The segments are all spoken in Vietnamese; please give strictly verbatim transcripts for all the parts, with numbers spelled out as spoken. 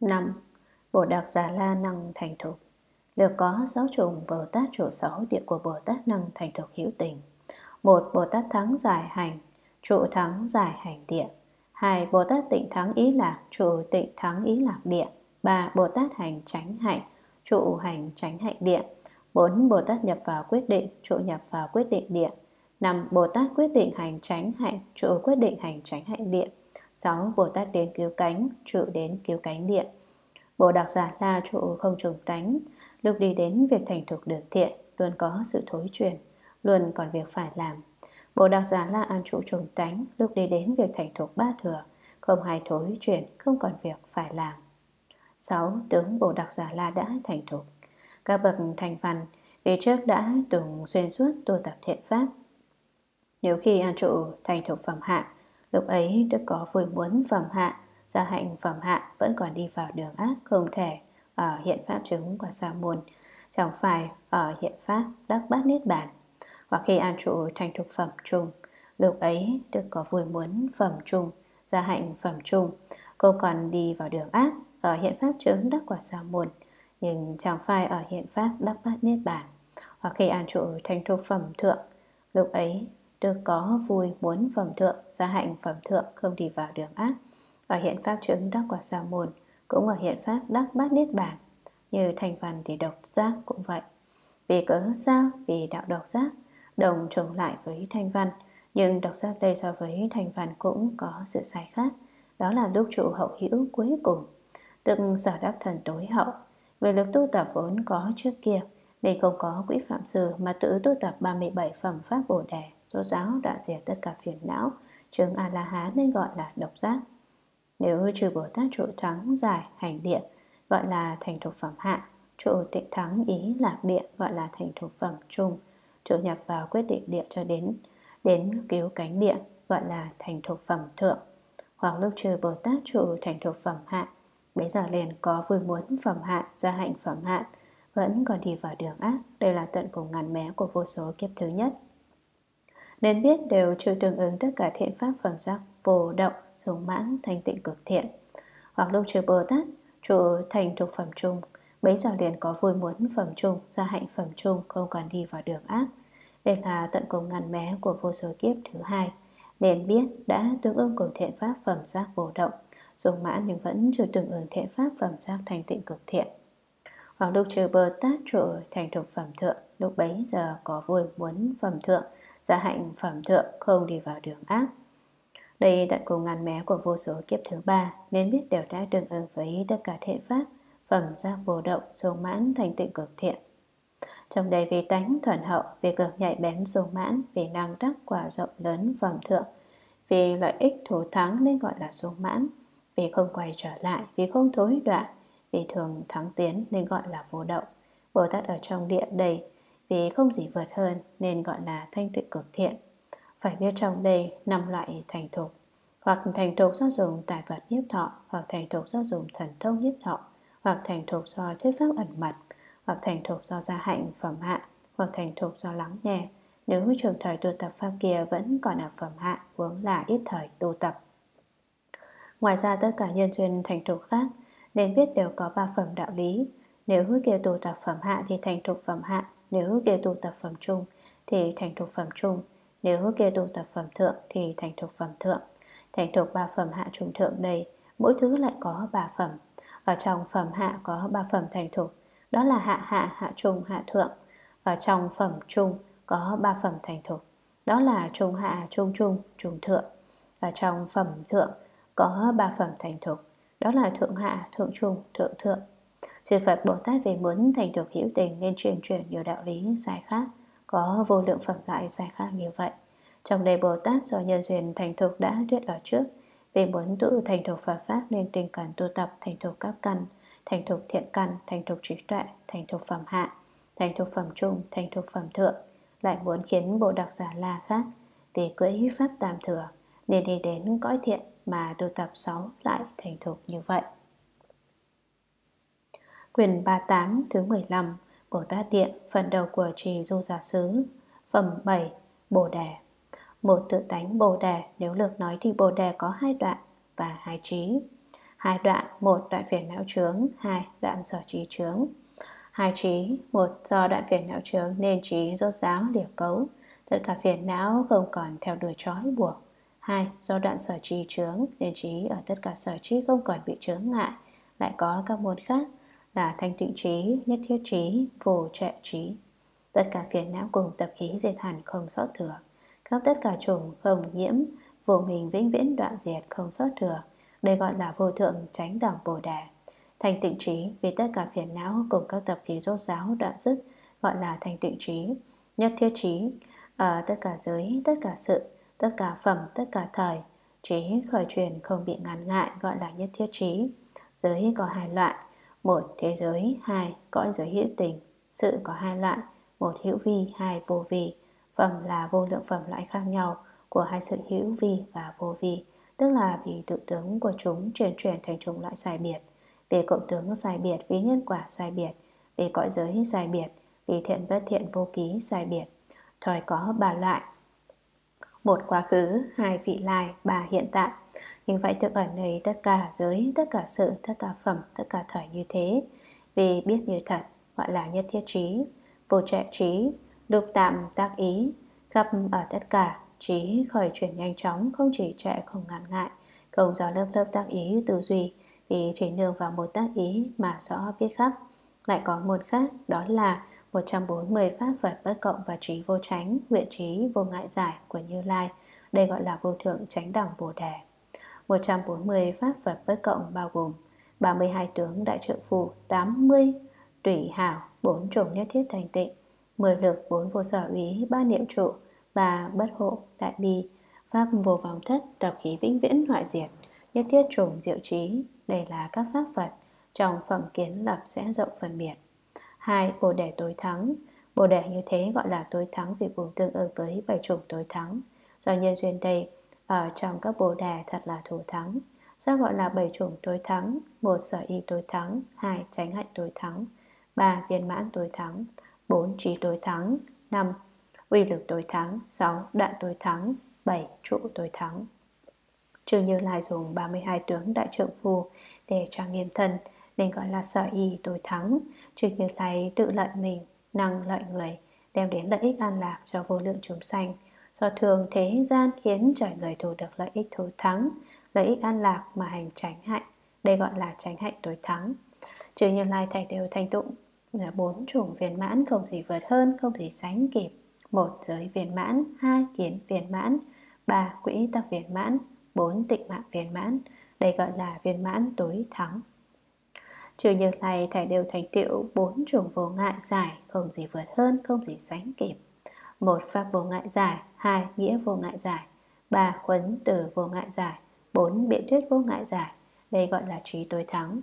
năm. Bồ Đặc Già La Năng thành thục. Được có sáu chủng Bồ Tát trụ sáu địa của Bồ Tát Năng thành thục hữu tình. một. Bồ Tát Thắng Giải Hành, trụ Thắng Giải Hành địa. hai. Bồ Tát Tịnh Thắng Ý Lạc, trụ Tịnh Thắng Ý Lạc địa. ba. Bồ Tát Hành Chánh Hạnh, trụ Hành Chánh Hạnh địa. bốn. Bồ Tát Nhập Vào Quyết Định, trụ Nhập Vào Quyết Định địa. năm. Bồ Tát Quyết Định Hành Chánh Hạnh, trụ Quyết Định Hành Chánh Hạnh địa. sáu. Bồ Tát Đến Cứu Cánh, trụ Đến Cứu Cánh địa. Bồ Đặc Giả La trụ Không Trùng Tánh. Lúc đi đến việc thành thục được thiện, luôn có sự thối truyền, luôn còn việc phải làm. Bồ Đặc Giả La An trụ Trùng Tánh. Lúc đi đến việc thành thục ba thừa, không hay thối truyền, không còn việc phải làm. sáu. Tướng Bồ Đặc Giả La đã thành thục. Các bậc thành văn vì trước đã từng xuyên suốt tu tập thiện pháp. Nếu khi an trụ thành thục phẩm hạ, lúc ấy đức có vui muốn phẩm hạ, gia hạnh phẩm hạ vẫn còn đi vào đường ác, không thể ở hiện pháp chứng Quả Sa Môn, chẳng phải ở hiện pháp đắc Bát Niết Bàn. Hoặc khi an trụ thành thục phẩm trung, lúc ấy đức có vui muốn phẩm trung, gia hạnh phẩm trung, cô còn đi vào đường ác, ở hiện pháp chứng đắc Quả Sa Môn, nhưng chẳng phải ở hiện pháp đắc Bát Niết Bàn. Hoặc khi an trụ thành thục phẩm thượng, lúc ấy được có vui muốn phẩm thượng, gia hạnh phẩm thượng, không đi vào đường ác, ở hiện pháp chứng đắc Quả Sa Môn, cũng ở hiện pháp đắc Bát Niết Bàn. Như thành phần thì độc giác cũng vậy. Vì cớ sao? Vì đạo độc giác đồng trùng lại với thanh văn, nhưng độc giác đây so với thanh văn cũng có sự sai khác. Đó là lúc trụ hậu hữu cuối cùng, tức sở đắc thần tối hậu. Về lực tu tập vốn có trước kia, nên không có quỹ phạm sư mà tự tu tập ba mươi bảy phẩm pháp Bồ Đề, rốt ráo đoạn diệt tất cả phiền não, chứng A La Hán nên gọi là độc giác. Nếu trừ Bồ Tát trụ Thắng Giải Hành địa gọi là thành thục phẩm hạ, trụ Tịnh Thắng Ý Lạc địa gọi là thành thục phẩm trung, trụ Nhập Vào Quyết Định địa cho đến đến Cứu Cánh địa gọi là thành thục phẩm thượng. Hoặc lúc trừ Bồ Tát trụ thành thục phẩm hạ, bấy giờ liền có vui muốn phẩm hạ, gia hạnh phẩm hạ, vẫn còn đi vào đường ác. Đây là tận cùng ngàn mé của vô số kiếp thứ nhất. Nên biết đều trừ tương ứng tất cả thiện pháp phẩm giác vô động, dũng mãn, thanh tịnh cực thiện. Hoặc lúc trừ Bồ Tát trụ thành thục phẩm trung, bấy giờ liền có vui muốn phẩm trung, gia hạnh phẩm trung, không còn đi vào đường ác. Đây là tận cùng ngàn mé của vô số kiếp thứ hai. Nên biết đã tương ứng cùng thiện pháp phẩm giác vô động, dũng mãn nhưng vẫn trừ tương ứng thiện pháp phẩm giác thanh tịnh cực thiện. Hoặc lúc trừ Bồ Tát trụ thành thục phẩm thượng, lúc bấy giờ có vui muốn phẩm thượng, gia hạnh phẩm thượng, không đi vào đường ác. Đây tận cùng ngàn mé của vô số kiếp thứ ba. Nên biết đều đã tương ứng với tất cả thiện pháp phẩm giác vô động, dũng mãn, thành tịnh cực thiện. Trong đây vì tánh thuần hậu, vì cực nhạy bén dũng mãn, vì năng đắc quả rộng lớn phẩm thượng, vì lợi ích thủ thắng nên gọi là dũng mãn, vì không quay trở lại, vì không thối đoạn, vì thường thắng tiến nên gọi là vô động. Bồ Tát ở trong địa đây vì không gì vượt hơn nên gọi là thanh tịnh cực thiện. Phải biết trong đây năm loại thành thục. Hoặc thành thục do dùng tài vật nhiếp thọ, hoặc thành thục do dùng thần thông nhiếp thọ, hoặc thành thục do thuyết pháp ẩn mật, hoặc thành thục do gia hạnh phẩm hạ, hoặc thành thục do lắng nghe. Nếu trường thời tu tập pháp kia vẫn còn ở phẩm hạ, vốn là ít thời tu tập. Ngoài ra tất cả nhân duyên thành thục khác, nên biết đều có ba phẩm đạo lý. Nếu kia tu tập phẩm hạ thì thành thục phẩm hạ, nếu kia tu tập phẩm trung thì thành thục phẩm trung, nếu kia tu tập phẩm thượng thì thành thục phẩm thượng. Thành thục ba phẩm hạ trung thượng đây, mỗi thứ lại có ba phẩm. Ở trong phẩm hạ có ba phẩm thành thục, đó là hạ hạ, hạ trung, hạ thượng. Ở trong phẩm trung có ba phẩm thành thục, đó là trung hạ, trung trung, trung thượng. Ở trong phẩm thượng có ba phẩm thành thục, đó là thượng hạ, thượng trung, thượng thượng. Chư Phật Bồ Tát vì muốn thành thục hữu tình nên truyền truyền nhiều đạo lý sai khác, có vô lượng phẩm loại sai khác như vậy. Trong đây Bồ Tát do nhân duyên thành thục đã thuyết ở trước, vì muốn tự thành thục Phật pháp nên tinh cần tu tập thành thục các căn, thành thục thiện căn, thành thục trí tuệ, thành thục phẩm hạ, thành thục phẩm trung, thành thục phẩm thượng. Lại muốn khiến Bồ Đặc Giả La khác vì cưỡi pháp tam thừa nên đi đến cõi thiện mà tu tập sáu loại thành thục như vậy. Quyển ba mươi tám thứ mười lăm, Bồ Tát Điện, phần đầu của trì Du Già Sứ. Phẩm bảy, Bồ Đề. Một, tự tánh Bồ Đề. Nếu lược nói thì Bồ Đề có hai đoạn và hai trí. hai đoạn, một đoạn phiền não chướng, hai đoạn sở trí chướng. Hai trí, một do đoạn phiền não chướng nên trí rốt ráo lìa cấu, tất cả phiền não không còn theo đuổi trói buộc. Hai, do đoạn sở trí chướng nên trí ở tất cả sở trí không còn bị chướng ngại, lại có các môn khác là thanh tịnh trí, nhất thiết trí, vô trệ trí. Tất cả phiền não cùng tập khí diệt hẳn không sót thừa, khắp tất cả chủng không nhiễm, vô mình vĩnh viễn đoạn diệt không sót thừa. Đây gọi là vô thượng chánh đẳng Bồ Đề. Thanh tịnh trí vì tất cả phiền não cùng các tập khí rốt ráo đoạn dứt, gọi là thanh tịnh trí. Nhất thiết trí ở tất cả giới, tất cả sự, tất cả phẩm, tất cả thời, trí khởi truyền không bị ngăn ngại, gọi là nhất thiết trí. Giới có hai loại, một thế giới, hai cõi giới hữu tình. Sự có hai loại, một hữu vi, hai vô vi. Phẩm là vô lượng phẩm loại khác nhau của hai sự hữu vi và vô vi, tức là vì tự tướng của chúng chuyển chuyển thành chủng loại sai biệt, vì cộng tướng sai biệt, vì nhân quả sai biệt, vì cõi giới sai biệt, vì thiện bất thiện vô ký sai biệt. Thời có ba loại, một quá khứ, hai vị lai, ba hiện tại. Nhưng vậy thực ẩn này tất cả giới, tất cả sự, tất cả phẩm, tất cả thời như thế, vì biết như thật, gọi là nhất thiết trí. Vô trệ trí, lục tạm tác ý, khắp ở tất cả, trí khởi chuyển nhanh chóng, không chỉ trệ, không ngăn ngại, không do lớp lớp tác ý tư duy, vì chỉ nương vào một tác ý mà rõ biết khắp. Lại có một khác, đó là một trăm bốn mươi pháp Phật bất cộng và trí vô chánh, nguyện trí vô ngại giải của Như Lai. Đây gọi là vô thượng chánh đẳng Bồ Đề. một trăm bốn mươi pháp Phật bất cộng bao gồm ba mươi hai tướng đại trượng phu, tám mươi tùy hảo, bốn chủng nhất thiết thành tịnh, mười lực, bốn vô sở úy, ba niệm trụ và bất hộ đại bi, pháp vô vọng thất, tập khí vĩnh viễn hoại diệt, nhất thiết chủng diệu trí. Đây là các pháp Phật trong phẩm kiến lập sẽ rộng phân biệt. Hai, Bồ Đề tối thắng. Bồ Đề như thế gọi là tối thắng vì cùng tương ứng với bảy chủng tối thắng. Do nhân duyên đây ở trong các Bồ Đề thật là thủ thắng. Sao gọi là bảy chủng tối thắng? Một, sở y tối thắng. Hai, chánh hạnh tối thắng. Ba, viên mãn tối thắng. Bốn, trí tối thắng. Năm, uy lực tối thắng. Sáu, đại tối thắng. Bảy, trụ tối thắng. Chư Như Lai dùng ba mươi hai tướng đại trượng phu để trang nghiêm thân, nên gọi là sở y tối thắng. Chư Như Lai tự lợi mình, năng lợi người, đem đến lợi ích an lạc cho vô lượng chúng sanh. Do thường thế gian khiến trời người thu được lợi ích tối thắng, lợi ích an lạc mà hành chánh hạnh. Đây gọi là chánh hạnh tối thắng. Chư Như Lai thầy đều thành tụng bốn chủng viên mãn không gì vượt hơn, không gì sánh kịp. Một, giới viên mãn. Hai, kiến viên mãn. Ba, quỹ tắc viên mãn. Bốn, tịnh mạng viên mãn. Đây gọi là viên mãn tối thắng. Trừ như này thầy đều thành tựu bốn chủng vô ngại giải, không gì vượt hơn, không gì sánh kịp. Một, pháp vô ngại giải. Hai, nghĩa vô ngại giải. Ba, huấn từ vô ngại giải. Bốn, biện thuyết vô ngại giải. Đây gọi là trí tối thắng.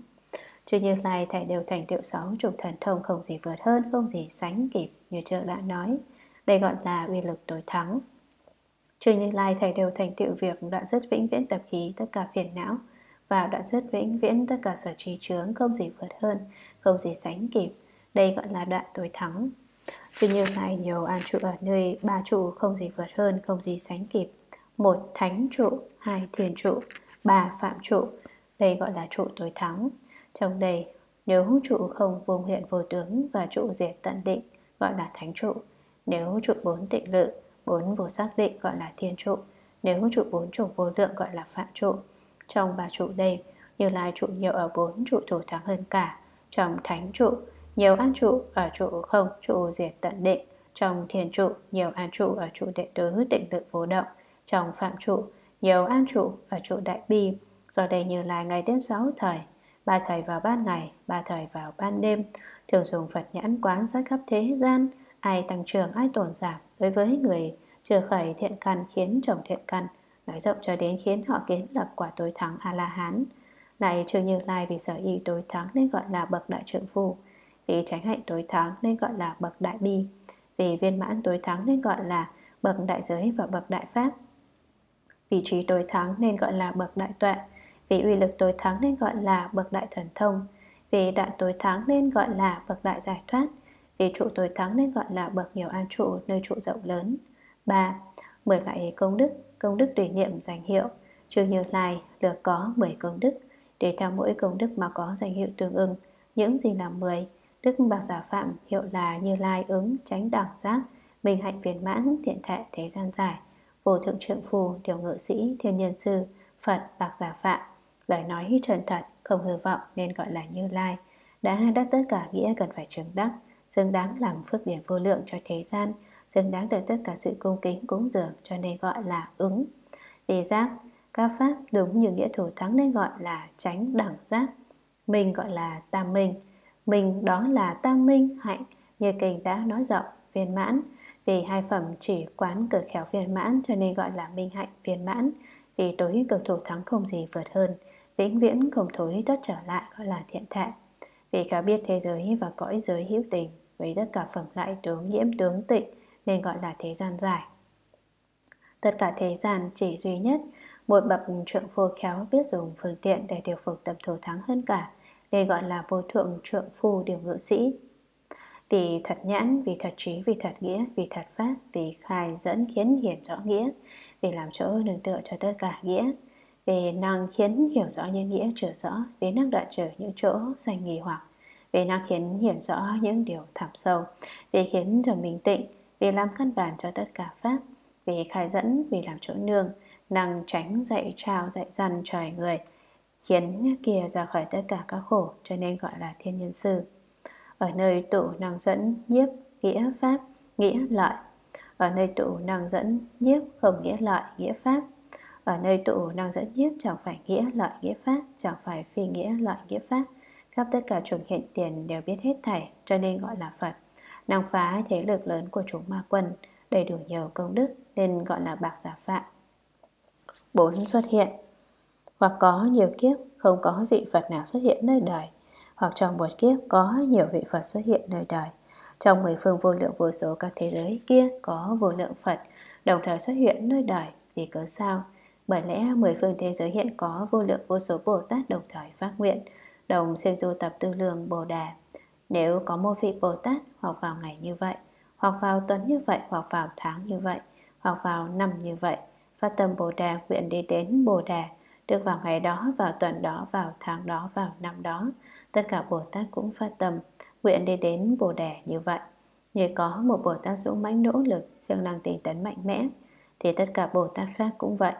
Trừ như này thầy đều thành tựu sáu chủng thần thông không gì vượt hơn, không gì sánh kịp như trước đã nói. Đây gọi là uy lực tối thắng. Chư Như Lai thầy đều thành tựu việc đoạn dứt vĩnh viễn tập khí tất cả phiền não và đoạn dứt vĩnh viễn tất cả sở trí chướng không gì vượt hơn, không gì sánh kịp. Đây gọi là đoạn tối thắng. Chư Như Lai nhiều an trụ ở nơi ba trụ không gì vượt hơn, không gì sánh kịp. Một, thánh trụ. Hai, thiền trụ. Ba, phạm trụ. Đây gọi là trụ tối thắng. Trong đây nếu trụ không vô hiện vô tướng và trụ diệt tận định gọi là thánh trụ. Nếu trụ bốn tịnh lự, bốn vô xác định gọi là thiên trụ. Nếu trụ bốn chủng vô lượng gọi là phạm trụ. Trong ba trụ đây, Như Lai trụ nhiều ở bốn trụ thủ thắng hơn cả. Trong thánh trụ, nhiều an trụ ở trụ không, trụ diệt tận định. Trong thiên trụ, nhiều an trụ ở trụ đệ tứ tịnh tự vô động. Trong phạm trụ, nhiều an trụ ở trụ đại bi. Do đây Như Lai ngày đêm sáu thời, ba thời vào ban ngày, ba thời vào ban đêm, thường dùng Phật nhãn quán sát khắp thế gian, ai tăng trưởng, ai tổn giảm, đối với người chưa khởi thiện căn khiến trồng thiện căn, nói rộng cho đến khiến họ kiến lập quả tối thắng A-la-hán. Lại trừ Như Lai vì sở y tối thắng nên gọi là bậc đại trượng phu, vì chánh hạnh tối thắng nên gọi là bậc đại bi, vì viên mãn tối thắng nên gọi là bậc đại giới và bậc đại pháp, vì trí tối thắng nên gọi là bậc đại tuệ, vì uy lực tối thắng nên gọi là bậc đại thần thông, vì đoạn tối thắng nên gọi là bậc đại giải thoát, vì trụ tối thắng nên gọi là bậc nhiều an trụ nơi trụ rộng lớn. Ba, mười loại công đức. Công đức tùy niệm danh hiệu. Chư Như Lai lược có mười công đức. để theo mỗi công đức mà có danh hiệu tương ứng. Những gì là mười, Đức Bà Giả Phạm hiệu là Như Lai ứng tránh đẳng giác, minh hạnh viên mãn, thiện thệ thế gian giải, vô thượng trượng phù, điều ngự sĩ, thiên nhân sư, Phật Bạc Giả Phạm. Lời nói chân thật, không hư vọng nên gọi là Như Lai, đã đắc tất cả nghĩa cần phải chứng đắc, xứng đáng làm phước điển vô lượng cho thế gian, xứng đáng được tất cả sự cung kính cúng dường cho nên gọi là ứng. Vì giác, các pháp đúng như nghĩa thủ thắng nên gọi là tránh đẳng giác. Mình gọi là tam minh, mình đó là tam minh hạnh, như kinh đã nói rộng, viên mãn. Vì hai phẩm chỉ quán cử khéo viên mãn cho nên gọi là minh hạnh viên mãn. Vì tối cực thủ thắng không gì vượt hơn, vĩnh viễn không thối tất trở lại gọi là thiện thệ. Vì cả biết thế giới và cõi giới hữu tình với tất cả phẩm lại tướng nhiễm tướng tịnh nên gọi là thế gian giải. Tất cả thế gian chỉ duy nhất một bậc trượng phu khéo biết dùng phương tiện để điều phục tập thủ thắng hơn cả, nên gọi là vô thượng trượng phu điều ngự sĩ. Vì thật nhãn, vì thật trí, vì thật nghĩa, vì thật pháp, vì khai dẫn khiến hiển rõ nghĩa, vì làm chỗ nương tựa cho tất cả nghĩa, vì năng khiến hiểu rõ những nghĩa trở rõ, vì năng đoạn trừ những chỗ danh nghi hoặc, vì năng khiến hiển rõ những điều thẳm sâu, vì khiến cho mình tịnh, vì làm căn bản cho tất cả pháp, vì khai dẫn, vì làm chỗ nương, năng tránh dạy trao dạy dằn trời người, khiến kia ra khỏi tất cả các khổ cho nên gọi là thiên nhân sư. Ở nơi tụ năng dẫn nhiếp nghĩa pháp nghĩa lợi, ở nơi tụ năng dẫn nhiếp không nghĩa lợi nghĩa pháp, ở nơi tụ năng dẫn nhiếp chẳng phải nghĩa lợi nghĩa pháp, chẳng phải phi nghĩa lợi nghĩa pháp, khắp tất cả chủng hiện tiền đều biết hết thảy cho nên gọi là Phật, năng phá thế lực lớn của chúng ma quân, đầy đủ nhiều công đức nên gọi là Bạc Giả Phạm. Bốn xuất hiện. Hoặc có nhiều kiếp không có vị Phật nào xuất hiện nơi đời, hoặc trong một kiếp có nhiều vị Phật xuất hiện nơi đời. Trong mười phương vô lượng vô số các thế giới kia có vô lượng Phật đồng thời xuất hiện nơi đời, vì cớ sao? Bởi lẽ mười phương thế giới hiện có vô lượng vô số Bồ Tát đồng thời phát nguyện, đồng siêng tu tập tư lương Bồ Đà. Nếu có một vị Bồ Tát hoặc vào ngày như vậy, hoặc vào tuần như vậy, hoặc vào tháng như vậy, hoặc vào năm như vậy, phát tâm Bồ Đà nguyện đi đến Bồ Đà, được vào ngày đó, vào tuần đó, vào tháng đó, vào năm đó, tất cả Bồ Tát cũng phát tâm nguyện đi đến Bồ Đà như vậy. Như có một Bồ Tát dũng mãnh nỗ lực, siêng năng tinh tấn mạnh mẽ, thì tất cả Bồ Tát khác cũng vậy.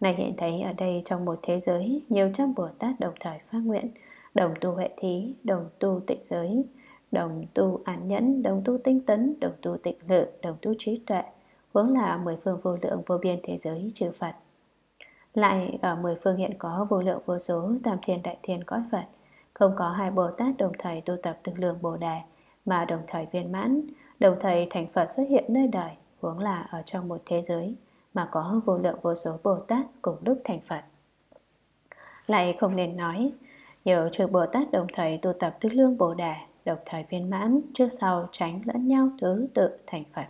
Này hiện thấy ở đây, trong một thế giới nhiều trăm Bồ Tát đồng thời phát nguyện, đồng tu huệ thí, đồng tu tịnh giới, đồng tu an nhẫn, đồng tu tinh tấn, đồng tu tịnh lự, đồng tu trí tuệ, hướng là mười phương vô lượng vô biên thế giới trừ Phật. Lại ở mười phương hiện có vô lượng vô số tam thiên đại thiên cõi Phật, không có hai Bồ Tát đồng thời tu tập tương lương Bồ Đà mà đồng thời viên mãn, đồng thời thành Phật xuất hiện nơi đời, huống là ở trong một thế giới mà có vô lượng vô số Bồ Tát cùng lúc thành Phật. Lại không nên nói nhiều chư Bồ Tát đồng thời tu tập tương lương Bồ Đà, đồng thời viên mãn, trước sau tránh lẫn nhau thứ tự thành Phật.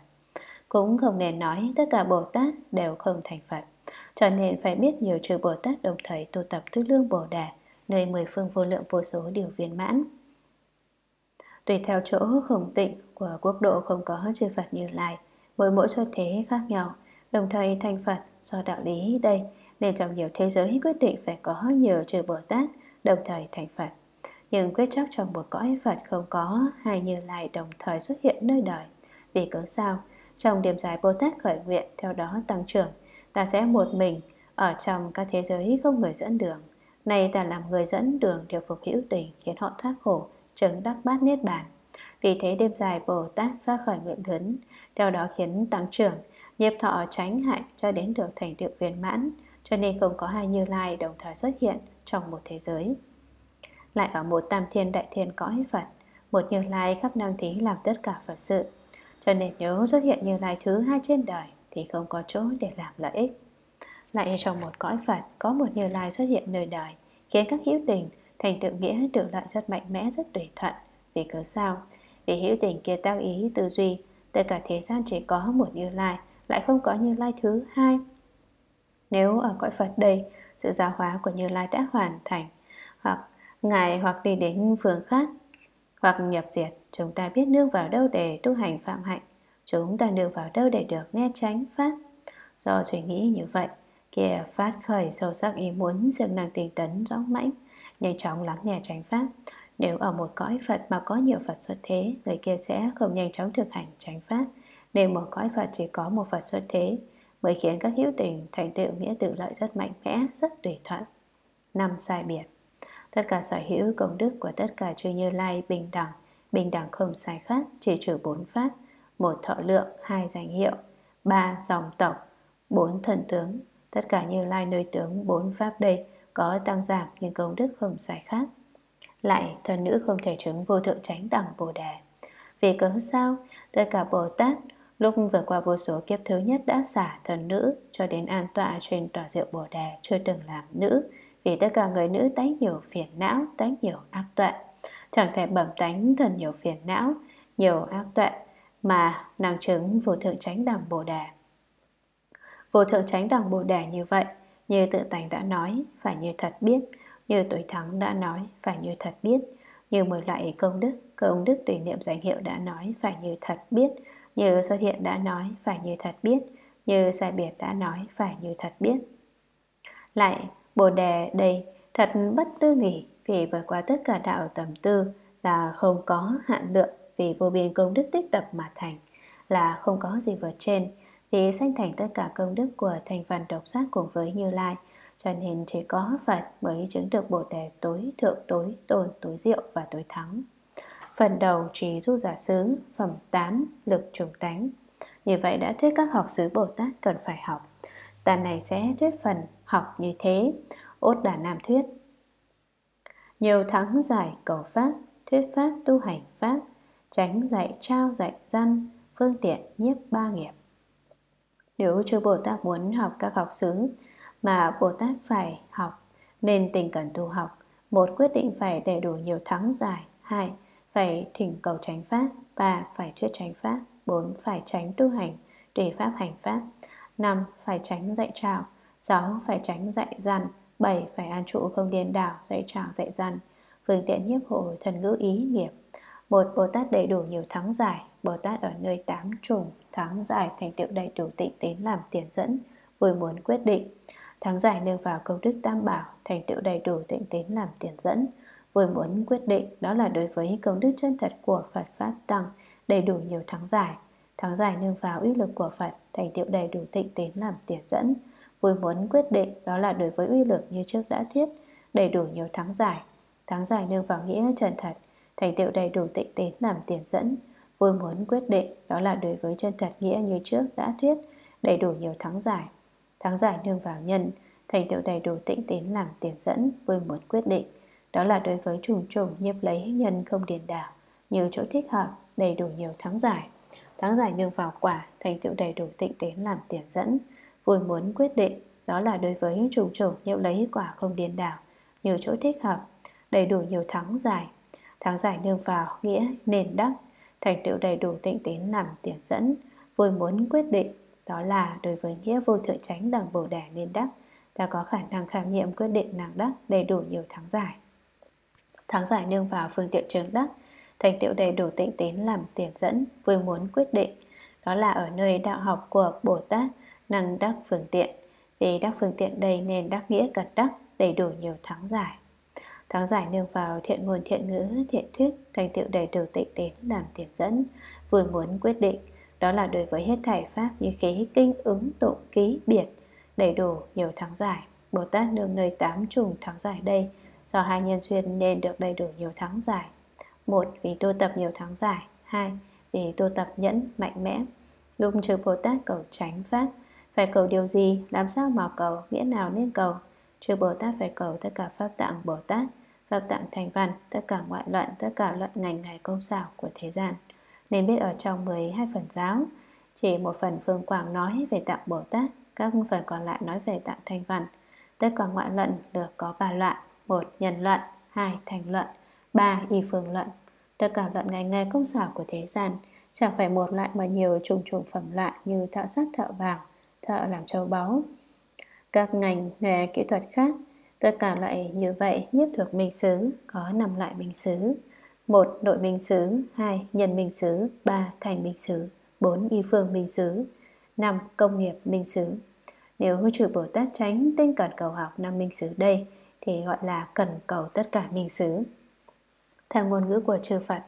Cũng không nên nói tất cả Bồ Tát đều không thành Phật. Cho nên phải biết nhiều chư Bồ Tát đồng thời tu tập tứ lương Bồ Đà, nơi mười phương vô lượng vô số điều viên mãn. Tùy theo chỗ không tịnh của quốc độ không có chư Phật Như Lai, mỗi mỗi xuất thế khác nhau, đồng thời thành Phật. Do đạo lý đây nên trong nhiều thế giới quyết định phải có nhiều chư Bồ Tát đồng thời thành Phật. Nhưng quyết chắc trong một cõi Phật không có hai Như Lai đồng thời xuất hiện nơi đời. Vì cớ sao? Trong điểm giải Bồ Tát khởi nguyện theo đó tăng trưởng, ta sẽ một mình ở trong các thế giới không người dẫn đường. Này ta làm người dẫn đường điều phục hữu tình, khiến họ thoát khổ, chứng đắc bát niết bàn. Vì thế đêm dài Bồ Tát phát khởi nguyện lớn, theo đó khiến tăng trưởng, nhiếp thọ tránh hại cho đến được thành tựu viên mãn. Cho nên không có hai Như Lai đồng thời xuất hiện trong một thế giới. Lại ở một tam thiên đại thiên cõi Phật, một Như Lai khắp năng thí làm tất cả Phật sự. Cho nên nếu xuất hiện Như Lai thứ hai trên đời thì không có chỗ để làm lợi ích. Lại trong một cõi Phật có một Như Lai xuất hiện nơi đời, khiến các hữu tình thành tựu nghĩa tự lợi rất mạnh mẽ, rất tùy thuận. Vì cớ sao? Vì hữu tình kia tác ý tư duy, tất cả thế gian chỉ có một Như Lai, lại không có Như Lai thứ hai. Nếu ở cõi Phật đây, sự giáo hóa của Như Lai đã hoàn thành, hoặc ngài hoặc đi đến phương khác, hoặc nhập diệt, chúng ta biết nương vào đâu để tu hành phạm hạnh, chúng ta nương vào đâu để được nghe tránh pháp. Do suy nghĩ như vậy, kia phát khởi sâu sắc ý muốn siêng năng tinh tấn rõ mãnh, nhanh chóng lắng nghe chánh pháp. Nếu ở một cõi Phật mà có nhiều Phật xuất thế, người kia sẽ không nhanh chóng thực hành chánh pháp. Nếu một cõi Phật chỉ có một Phật xuất thế, mới khiến các hữu tình thành tựu nghĩa tự lợi rất mạnh mẽ, rất tùy thuận. Năm sai biệt. Tất cả sở hữu công đức của tất cả chư Như Lai bình đẳng, bình đẳng không sai khác, chỉ trừ bốn pháp: một thọ lượng, hai danh hiệu, ba dòng tộc, bốn thần tướng. Tất cả Như Lai nơi tướng bốn pháp đây có tăng giảm nhưng công đức không sai khác. Lại thần nữ không thể chứng vô thượng chánh đẳng Bồ Đề. Vì cớ sao? Tất cả Bồ Tát lúc vượt qua vô số kiếp thứ nhất đã xả thần nữ cho đến an tọa trên tòa diệu Bồ Đề chưa từng làm nữ. Vì tất cả người nữ tánh nhiều phiền não, tánh nhiều ác tuệ, chẳng thể bẩm tánh thần nhiều phiền não, nhiều ác tuệ mà nàng chứng vô thượng chánh đẳng Bồ Đề. Vô thượng chánh đẳng Bồ Đề như vậy, như tự tánh đã nói, phải như thật biết, như tối thắng đã nói, phải như thật biết, như mười loại công đức, công đức tùy niệm danh hiệu đã nói, phải như thật biết, như xuất hiện đã nói, phải như thật biết, như sai biệt đã nói, phải như thật biết. Lại Bồ Đề đây thật bất tư nghỉ, vì vượt qua tất cả đạo tầm tư là không có hạn lượng, vì vô biên công đức tích tập mà thành, là không có gì vượt trên, vì sanh thành tất cả công đức của thành phần độc giác cùng với Như Lai, cho nên chỉ có Phật mới chứng được Bồ Đề tối thượng, tối tôn, tối diệu và tối thắng. Phần đầu trí Du Già Xứ, phẩm tám, lực trùng tánh. Như vậy đã thuyết các học xứ Bồ Tát cần phải học. Ta này sẽ thuyết phần học như thế. Ốt Đà Nam thuyết: nhiều thắng giải cầu pháp, thuyết pháp tu hành pháp, tránh dạy trao dạy dân, phương tiện nhiếp ba nghiệp. Nếu chưa Bồ Tát muốn học các học xứ mà Bồ Tát phải học, nên tình cần tu học. Một, quyết định phải đầy đủ nhiều thắng giải. Hai, phải thỉnh cầu chánh pháp. Ba, phải thuyết chánh pháp. Bốn, phải tránh tu hành, tùy pháp hành pháp. Năm, phải tránh dạy trào. Sáu, phải tránh dạy dằn. Bảy, phải an trụ không điên đảo, dạy trào dạy dằn, phương tiện nhiếp hộ thần ngữ ý nghiệp. Một, Bồ Tát đầy đủ nhiều thắng giải. Bồ Tát ở nơi tám trùng thắng giải thành tựu đầy đủ tịnh tín làm tiền dẫn, vui muốn quyết định. Thắng giải nương vào công đức tam bảo thành tựu đầy đủ tịnh tín làm tiền dẫn, vui muốn quyết định. Đó là đối với công đức chân thật của Phật Pháp Tăng đầy đủ nhiều thắng giải. Thắng giải nương vào uy lực của Phật thành tựu đầy đủ tịnh tín làm tiền dẫn, vui muốn quyết định. Đó là đối với uy lực như trước đã thuyết đầy đủ nhiều thắng giải. Thắng giải nương vào nghĩa chân thật thành tựu đầy đủ tịnh tín làm tiền dẫn, vui muốn quyết định. Đó là đối với chân thật nghĩa như trước đã thuyết đầy đủ nhiều thắng giải. Thắng giải nương vào nhân thành tựu đầy đủ tịnh tín làm tiền dẫn, vui muốn quyết định. Đó là đối với trùng trùng nhiếp lấy nhân không điền đảo, nhiều chỗ thích hợp, đầy đủ nhiều thắng giải. Thắng giải nương vào quả thành tựu đầy đủ tịnh tín làm tiền dẫn, vui muốn quyết định. Đó là đối với trùng trùng nhiếp lấy quả không điền đảo, nhiều chỗ thích hợp, đầy đủ nhiều thắng giải. Thắng giải nương vào nghĩa nền đắc thành tựu đầy đủ tịnh tín làm tiền dẫn, vui muốn quyết định. Đó là đối với nghĩa vô thượng chánh đẳng Bồ Đề nên đắc, ta có khả năng khảm nhiệm quyết định nàng đắc đầy đủ nhiều thắng giải. Thắng giải nương vào phương tiện chứng đắc thành tựu đầy đủ tịnh tín làm tiền dẫn, vui muốn quyết định. Đó là ở nơi đạo học của Bồ Tát năng đắc phương tiện, vì đắc phương tiện đây nên đắc nghĩa cật đắc đầy đủ nhiều thắng giải. Thắng giải nương vào thiện ngôn thiện ngữ thiện thuyết thành tựu đầy đủ tịnh tín làm tiền dẫn, vui muốn quyết định. Đó là đối với hết thảy pháp như khí kinh ứng tụng ký biệt đầy đủ nhiều thắng giải. Bồ Tát nương nơi tám trùng thắng giải đây do hai nhân duyên nên được đầy đủ nhiều thắng giải. Một, vì tu tập nhiều thắng giải. Hai, vì tu tập nhẫn mạnh mẽ. Lúc trừ Bồ Tát cầu chánh pháp, phải cầu điều gì, làm sao mà cầu, nghĩa nào nên cầu? Trừ Bồ Tát phải cầu tất cả pháp tạng Bồ Tát, pháp tạng thành văn, tất cả ngoại luận, tất cả luận ngành ngày công xảo của thế gian. Nên biết ở trong mười hai phần giáo, chỉ một phần phương quảng nói về tạng Bồ Tát, các phần còn lại nói về tạng thanh văn. Tất cả ngoại luận được có ba loại: một, nhân luận, hai, thành luận, ba, y phương luận. Tất cả luận ngành nghề công xảo của thế gian chẳng phải một loại mà nhiều trùng trùng phẩm loại, như thợ sắt, thợ vàng, thợ làm châu báu, các ngành nghề kỹ thuật khác. Tất cả loại như vậy nhiếp thuộc minh xứ, có năm loại minh xứ: một, nội minh xứ, hai, nhân minh xứ, ba, thành minh xứ, bốn, y phương minh xứ, năm, công nghiệp minh xứ. Nếu trừ Bồ Tát tránh tinh cần cầu học năm minh xứ đây, thì gọi là cần cầu tất cả minh xứ. Theo ngôn ngữ của chư Phật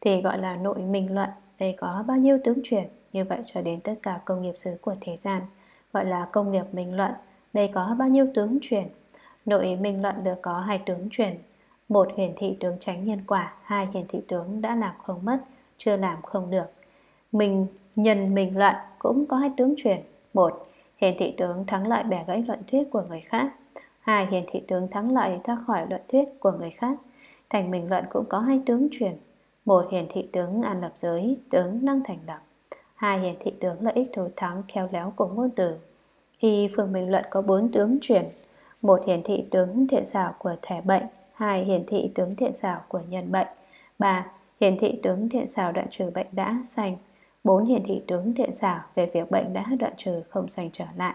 thì gọi là nội minh luận. Đây có bao nhiêu tướng chuyển, như vậy cho đến tất cả công nghiệp xứ của thế gian, gọi là công nghiệp minh luận. Đây có bao nhiêu tướng chuyển. Nội minh luận được có hai tướng chuyển. Một hiển thị tướng tránh nhân quả, hai hiển thị tướng đã làm không mất, chưa làm không được. Mình nhân mình luận cũng có hai tướng chuyển. Một, hiển thị tướng thắng lợi bẻ gãy luận thuyết của người khác. Hai, hiển thị tướng thắng lợi thoát khỏi luận thuyết của người khác. Thành mình luận cũng có hai tướng chuyển. Một, hiển thị tướng an lập giới, tướng năng thành lập. Hai, hiển thị tướng lợi ích thù thắng khéo léo của ngôn từ. Y phương mình luận có bốn tướng chuyển. Một, hiển thị tướng thiện xảo của thể bệnh. Hai, hiển thị tướng thiện xảo của nhân bệnh. Ba, hiển thị tướng thiện xảo đoạn trừ bệnh đã sanh. Bốn, hiển thị tướng thiện xảo về việc bệnh đã đoạn trừ không sanh trở lại.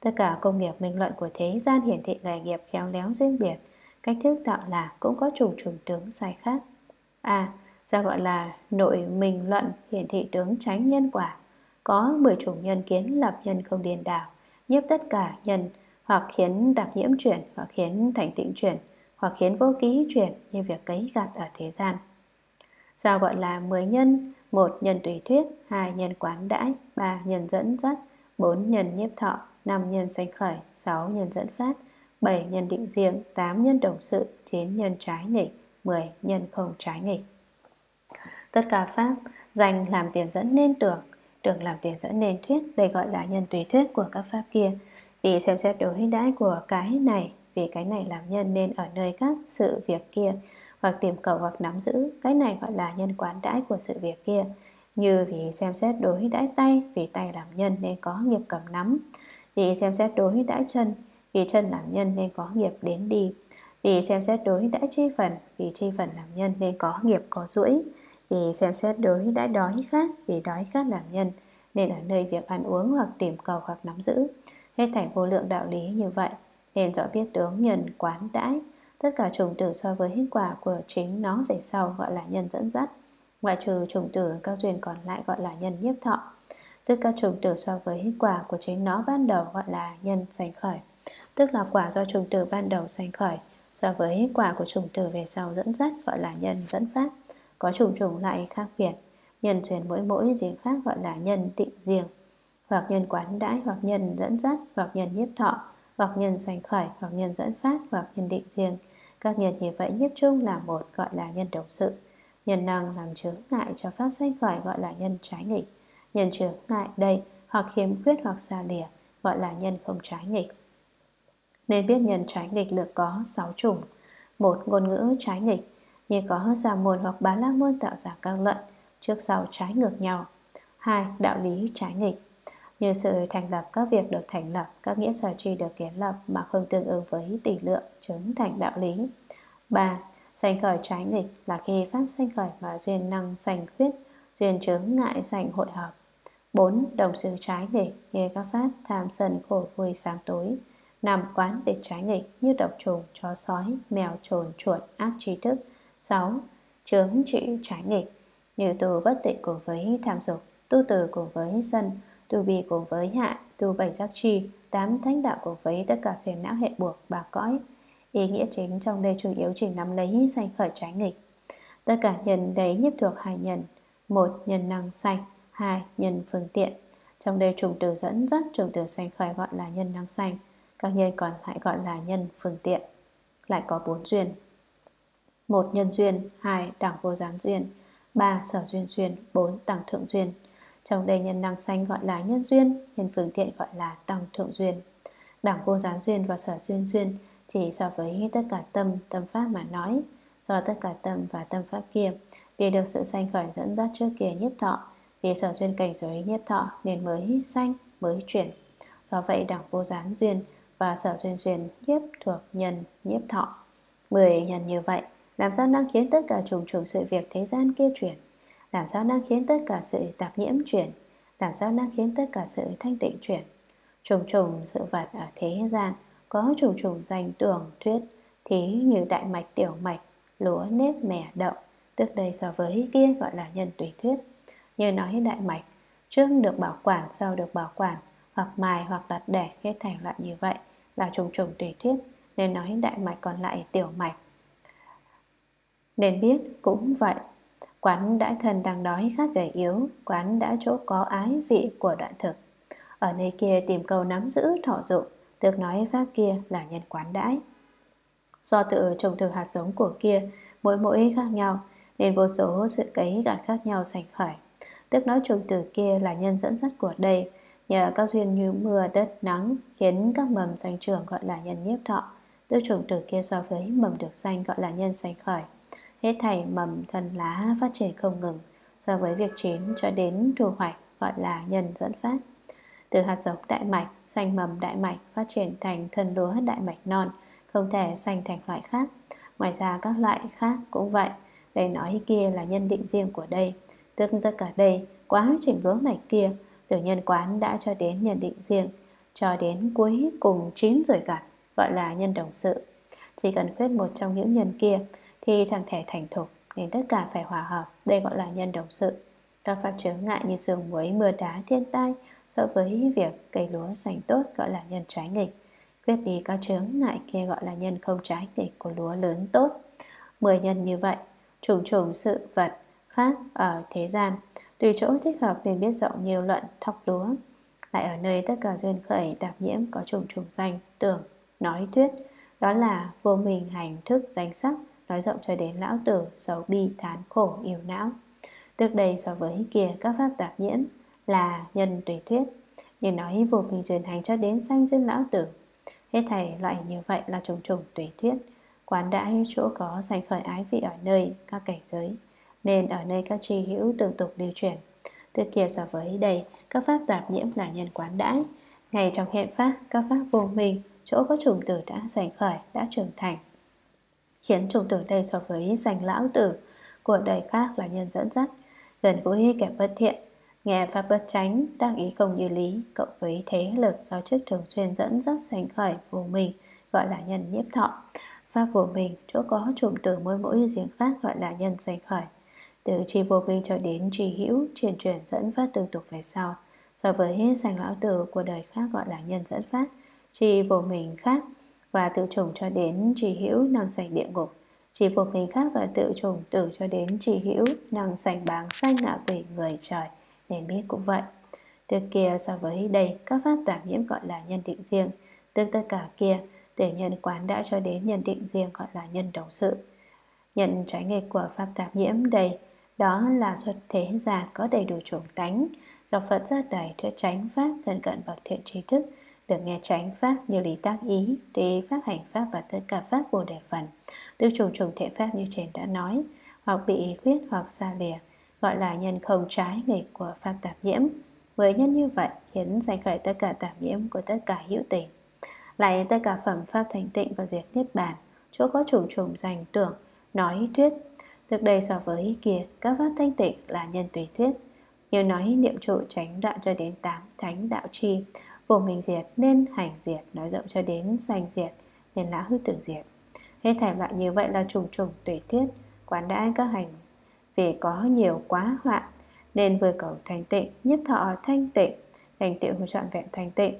Tất cả công nghiệp minh luận của thế gian hiển thị nghề nghiệp khéo léo riêng biệt, cách thức tạo là cũng có trùng trùng tướng sai khác. A. Ra gọi là nội minh luận hiển thị tướng tránh nhân quả. Có mười chủng nhân kiến lập nhân không điên đảo, nhiếp tất cả nhân, hoặc khiến đặc nhiễm chuyển, hoặc khiến thành tịnh chuyển, hoặc khiến vô ký chuyển, như việc cấy gặt ở thế gian. Ra gọi là mười nhân. Một, nhân tùy thuyết. Hai, nhân quán đãi. Ba, nhân dẫn dắt. Bốn, nhân nhiếp thọ. Năm, nhân sanh khởi. Sáu, nhân dẫn phát. Bảy, nhân định riêng. Tám, nhân đồng sự. Chín, nhân trái nghịch. Mười, nhân không trái nghịch. Tất cả pháp danh làm tiền dẫn nên tưởng, tưởng làm tiền dẫn nên thuyết. Đây gọi là nhân tùy thuyết của các pháp kia. Vì xem xét đối đãi của cái này, vì cái này làm nhân nên ở nơi các sự việc kia, hoặc tìm cầu hoặc nắm giữ, cái này gọi là nhân quán đãi của sự việc kia. Như vì xem xét đối đãi tay, vì tay làm nhân nên có nghiệp cầm nắm. Vì xem xét đối đãi chân, vì chân làm nhân nên có nghiệp đến đi. Vì xem xét đối đãi chi phần, vì chi phần làm nhân nên có nghiệp có duỗi. Vì xem xét đối đãi đói khát, vì đói khát làm nhân nên ở nơi việc ăn uống hoặc tìm cầu hoặc nắm giữ. Hết thảy vô lượng đạo lý như vậy, nên rõ biết tướng nhân quán đãi. Tất cả chủng tử so với hiệu quả của chính nó về sau gọi là nhân dẫn dắt. Ngoại trừ chủng tử các duyên còn lại gọi là nhân nhiếp thọ. Tất cả chủng tử so với hiệu quả của chính nó ban đầu gọi là nhân sanh khởi, tức là quả do chủng tử ban đầu sanh khởi. So với hiệu quả của chủng tử về sau dẫn dắt gọi là nhân dẫn phát. Có chủng chủng lại khác biệt, nhân truyền mỗi mỗi riêng khác gọi là nhân tịnh riêng, hoặc nhân quán đãi, hoặc nhân dẫn dắt, hoặc nhân nhiếp thọ, hoặc nhân sanh khởi, hoặc nhân dẫn phát, hoặc nhân định riêng. Các nhân như vậy nhiếp chung là một gọi là nhân đồng sự. Nhân năng làm chướng ngại cho pháp sanh khởi gọi là nhân trái nghịch. Nhân chướng ngại đây hoặc khiếm khuyết hoặc xa lìa gọi là nhân không trái nghịch. Nên biết nhân trái nghịch được có sáu chủng. Một, ngôn ngữ trái nghịch, như có Sa môn hoặc Bá la môn tạo ra các luận trước sau trái ngược nhau. Hai, đạo lý trái nghịch, như sự thành lập các việc được thành lập, các nghĩa sở tri được kiến lập mà không tương ứng với tỷ lượng chứng thành đạo lý. Ba, sanh khởi trái nghịch là khi pháp sanh khởi mà duyên năng sanh khuyết, duyên chứng ngại sanh hội hợp. Bốn, đồng sự trái nghịch, như các pháp tham sân khổ vui sáng tối. Năm, quán địch trái nghịch, như độc trùng, chó sói, mèo trồn, chuột, ác tri thức. Sáu, chướng trị trái nghịch, như tu bất tịnh cùng với tham dục, tu từ cùng với sân, tu bi cùng với hạ, tu bảy giác tri. Tám, thánh đạo cùng với tất cả phiền não hệ buộc ba cõi. Ý nghĩa chính trong đây chủ yếu chỉ nắm lấy sanh khởi trái nghịch. Tất cả nhân đấy nhiếp thuộc hai nhân. Một, nhân năng sanh. Hai, nhân phương tiện. Trong đây chủng tử dẫn dắt, chủng tử sanh khởi gọi là nhân năng sanh, các nhân còn lại gọi là nhân phương tiện. Lại có bốn duyên. Một, nhân duyên. Hai, đẳng vô gián duyên. Ba, sở duyên duyên. Bốn, tăng thượng duyên. Trong đây nhân năng sanh gọi là nhân duyên, nhân phương tiện gọi là tăng thượng duyên. Đẳng vô gián duyên và sở duyên duyên chỉ so với tất cả tâm, tâm pháp mà nói. Do tất cả tâm và tâm pháp kia, vì được sự sanh khởi dẫn dắt trước kia nhiếp thọ, vì sở duyên cảnh giới nhiếp thọ nên mới sanh, mới chuyển. Do vậy đẳng vô gián duyên và sở duyên duyên nhiếp thuộc nhân nhiếp thọ. Mười nhân như vậy, làm sao năng khiến tất cả trùng trùng sự việc thế gian kia chuyển? Làm sao năng khiến tất cả sự tạp nhiễm chuyển? Làm sao năng khiến tất cả sự thanh tịnh chuyển? Trùng trùng sự vật ở thế gian có trùng trùng danh tưởng thuyết, thí như đại mạch tiểu mạch, lúa nếp mẻ đậu, tức đây so với kia gọi là nhân tùy thuyết. Như nói đại mạch, trước được bảo quản, sau được bảo quản, hoặc mài hoặc đặt đẻ, hết thành loại như vậy là trùng trùng tùy thuyết. nên nói đại mạch còn lại tiểu mạch. Nên biết cũng vậy, quán đã thân đang đói khát gầy yếu, quán đã chỗ có ái vị của đoạn thực. Ở nơi kia tìm cầu nắm giữ thọ dụng, tước nói pháp kia là nhân quán đãi. Do tự trồng từ hạt giống của kia, mỗi mỗi khác nhau, nên vô số sự cấy gặt khác nhau sanh khởi. Tước nói trùng từ kia là nhân dẫn dắt của đây, nhờ các duyên như mưa, đất, nắng, khiến các mầm sanh trưởng gọi là nhân nhiếp thọ. Tước trùng từ kia so với mầm được sanh gọi là nhân sanh khởi. Hết thảy mầm thân lá phát triển không ngừng, so với việc chín cho đến thu hoạch gọi là nhân dẫn phát. Từ hạt giống đại mạch, sanh mầm đại mạch phát triển thành thân lúa đại mạch non, không thể sanh thành loại khác. Ngoài ra các loại khác cũng vậy, đây nói kia là nhân định riêng của đây. Tức tất cả đây, quá trình lúa mạch kia, từ nhân quán đã cho đến nhân định riêng, cho đến cuối cùng chín rồi gặt, gọi là nhân đồng sự. Chỉ cần khuyết một trong những nhân kia thì chẳng thể thành thục, nên tất cả phải hòa hợp, đây gọi là nhân đồng sự. Các pháp chướng ngại như sương muối, mưa đá, thiên tai, so với việc cây lúa sành tốt gọi là nhân trái nghịch. Quyết đi các chướng ngại kia gọi là nhân không trái nghịch của lúa lớn tốt. Mười nhân như vậy, trùng trùng sự vật khác ở thế gian, tùy chỗ thích hợp nên biết rộng nhiều luận thóc lúa. Lại ở nơi tất cả duyên khởi tạp nhiễm có trùng trùng danh, tưởng, nói thuyết, đó là vô minh hành thức danh sắc, nói rộng cho đến lão tử, xấu bi, thán khổ, yêu não. Tức đây so với kia các pháp tạp nhiễm là nhân tùy thuyết, nhưng nói vô minh duyên hành cho đến sanh duyên lão tử. Hết thảy loại như vậy là trùng trùng tùy thuyết. Quán đãi chỗ có sanh khởi ái vị ở nơi các cảnh giới, nên ở nơi các tri hữu tương tục điều chuyển. Từ kia so với đây, các pháp tạp nhiễm là nhân quán đãi. Ngay trong hiện pháp, các pháp vô minh, chỗ có trùng tử đã sanh khởi, đã trưởng thành, khiến trùng tử đây so với sanh lão tử của đời khác là nhân dẫn dắt, gần gũi kẻ bất thiện, nghe pháp bất tránh, tác ý không như lý, cộng với thế lực do trước thường xuyên dẫn dắt sanh khởi vô minh, gọi là nhân nhiếp thọ. Pháp vô minh, chỗ có trùng tử mỗi mỗi riêng khác gọi là nhân sanh khởi. Từ tri vô minh cho đến tri hữu, chuyển chuyển dẫn phát tương tục về sau, so với sanh lão tử của đời khác gọi là nhân dẫn phát, tri vô minh khác và tự trùng cho đến tri hữu năng sanh địa ngục. Tri vô minh khác và tự trùng tử cho đến tri hữu năng sanh báng sanh ngạ quỷ người trời, nên biết cũng vậy. Từ kia so với đây, các pháp tạp nhiễm gọi là nhân định riêng. Tương tất cả kia, từ nhân quán đã cho đến nhân định riêng gọi là nhân đồng sự. Nhân trái nghịch của pháp tạp nhiễm đây, đó là xuất thế gian có đầy đủ chủng tánh, đọc Phật ra đời thuyết chánh pháp, thân cận bậc thiện trí thức, được nghe chánh pháp như lý tác ý, tùy pháp hành pháp và tất cả pháp vô đề phần, tức trùng trùng thể pháp như trên đã nói, hoặc bị khuyết hoặc xa lìa, gọi là nhân không trái nghịch của pháp tạp nhiễm. Với nhân như vậy khiến sanh khởi tất cả tạp nhiễm của tất cả hữu tình. Lại tất cả phẩm pháp thành tịnh và diệt niết bàn, chỗ có trùng trùng danh tưởng, nói thuyết. Thực đây so với kia, các pháp thanh tịnh là nhân tùy thuyết. Như nói niệm trụ tránh đoạn cho đến tám thánh đạo tri, vô minh diệt nên hành diệt, nói rộng cho đến sanh diệt nên lá hư tưởng diệt. Hết thảy loại như vậy là trùng trùng tùy thuyết. Quán đãi các hành vì có nhiều quá hoạn, nên vừa cầu thanh tịnh, nhiếp thọ thanh tịnh, thành tựu trọn vẹn thanh tịnh.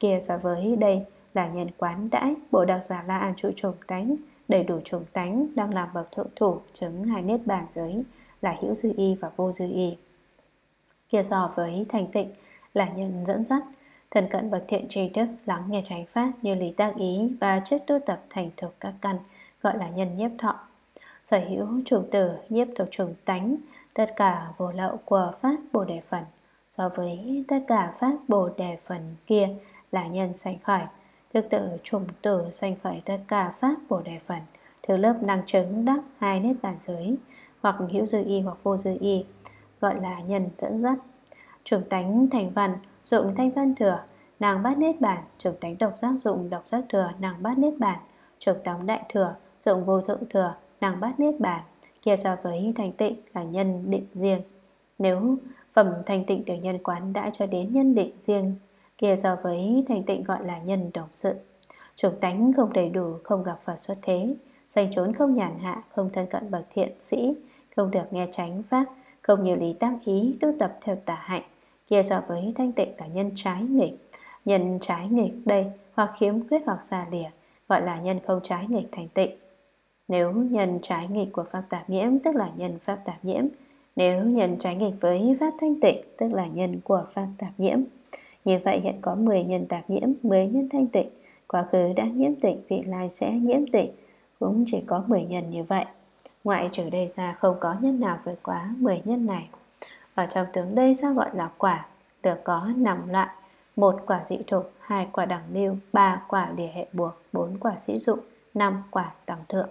Kia so với đây là nhân quán đãi, Bồ Đào Già La An trụ trùng tánh, đầy đủ trùng tánh, đang làm bậc thượng thủ, chứng hai niết bàn giới là hữu dư y và vô dư y. Kia so với thanh tịnh là nhân dẫn dắt, thần cận bậc thiện tri thức, lắng nghe chánh pháp như lý tác ý và chất tu tập thành thục các căn, gọi là nhân nhiếp thọ. Sở hữu trùng tử nhiếp thuộc trùng tánh, tất cả vô lậu của pháp bồ đề phần, so với tất cả pháp bồ đề phần kia là nhân sanh khởi. Thực tự trùng tử sanh khởi tất cả pháp bồ đề phần, thứ lớp năng chứng đắc hai niết bàn giới, hoặc hữu dư y hoặc vô dư y, gọi là nhân dẫn dắt. Trùng tánh thành văn, dụng thanh văn thừa, nàng bát niết bàn. Trùng tánh độc giác, dụng độc giác thừa, nàng bát niết bàn. Trùng tánh đại thừa, dụng vô thượng thừa, nàng bát niết bàn. Kia so với thanh tịnh là nhân định riêng. Nếu phẩm thanh tịnh từ nhân quán đã cho đến nhân định riêng, kia so với thanh tịnh gọi là nhân đồng sự. Trùng tánh không đầy đủ, không gặp Phật xuất thế, sanh trốn không nhàn hạ, không thân cận bậc thiện sĩ, không được nghe chánh pháp, không như lý tác ý, tu tập theo tả hạnh. Kia so với thanh tịnh là nhân trái nghịch. Nhân trái nghịch đây, hoặc khiếm khuyết hoặc xa lìa, gọi là nhân không trái nghịch thành tịnh. Nếu nhân trái nghịch của pháp tạp nhiễm tức là nhân pháp tạp nhiễm, nếu nhân trái nghịch với pháp thanh tịnh tức là nhân của pháp tạp nhiễm. Như vậy hiện có mười nhân tạp nhiễm, mười nhân thanh tịnh, quá khứ đã nhiễm tịnh, vị lai sẽ nhiễm tịnh, cũng chỉ có mười nhân như vậy. Ngoại trừ đây ra không có nhân nào vượt quá mười nhân này. Ở trong tướng đây ra gọi là quả, được có năm loại: một quả dị thục, hai quả đẳng lưu, ba quả lìa hệ buộc, bốn quả sĩ dụng, năm quả tòng thượng.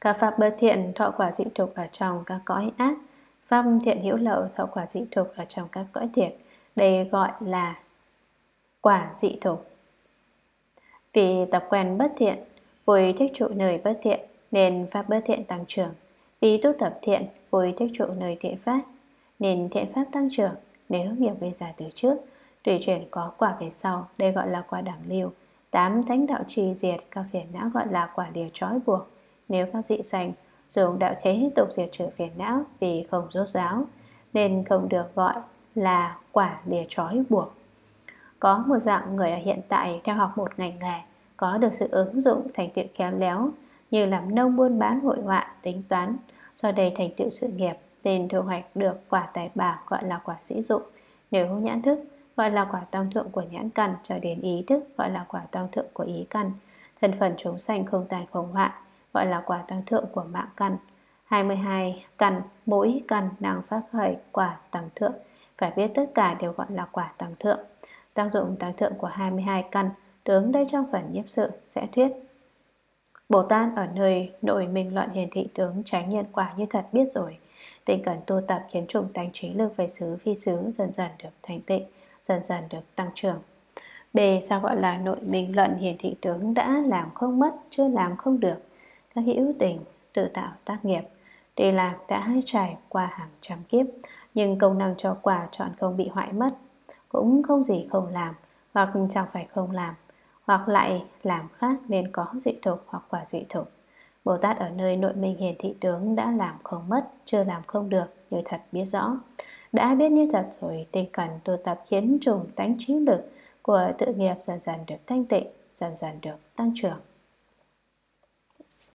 Các pháp bất thiện thọ quả dị thục ở trong các cõi ác, pháp thiện hữu lậu thọ quả dị thục ở trong các cõi thiện, đây gọi là quả dị thục. Vì tập quen bất thiện, vui thích trụ nơi bất thiện nên pháp bất thiện tăng trưởng. Vì tu tập thiện, vui thích trụ nơi thiện pháp nên thiện pháp tăng trưởng. Nếu nghiệp gây ra từ trước, tùy chuyển có quả về sau, đây gọi là quả đẳng lưu. Tám thánh đạo trì diệt các phiền não gọi là quả lìa trói buộc. Nếu các dị sành dùng đạo thế tiếp tục diệt trừ phiền não vì không rốt ráo nên không được gọi là quả lìa trói buộc. Có một dạng người ở hiện tại theo học một ngành nghề, có được sự ứng dụng thành tựu khéo léo như làm nông, buôn bán, hội họa, tính toán, do đây thành tựu sự nghiệp nên thu hoạch được quả tài bảo gọi là quả sĩ dụng. Nếu nhãn thức gọi là quả tăng thượng của nhãn căn, cho đến ý thức gọi là quả tăng thượng của ý căn. Thân phần chúng sanh không tàn không hoại gọi là quả tăng thượng của mạng căn. hai mươi hai căn, mỗi căn năng phát khởi quả tăng thượng, phải biết tất cả đều gọi là quả tăng thượng. Tác dụng tăng thượng của hai mươi hai căn, tướng đây trong phần nhiếp sự sẽ thuyết. Bồ Tát ở nơi nội minh luận hiển thị tướng tránh nhân quả như thật biết rồi. Tinh cần tu tập khiến trùng tánh trí lực về xứ phi xứ dần dần được thành tịnh, dần dần được tăng trưởng. B. Sao gọi là nội minh luận hiển thị tướng đã làm không mất, chưa làm không được? Các hữu tình tự tạo tác nghiệp, để làm đã trải qua hàng trăm kiếp, nhưng công năng cho quả chọn không bị hoại mất, cũng không gì không làm, hoặc chẳng phải không làm, hoặc lại làm khác nên có dị thục hoặc quả dị thục. Bồ Tát ở nơi nội minh hiển thị tướng đã làm không mất, chưa làm không được, như thật biết rõ. Đã biết như thật rồi, tinh cần tu tập khiến trùng tánh trí lực của tự nghiệp dần dần được thanh tịnh, dần dần được tăng trưởng.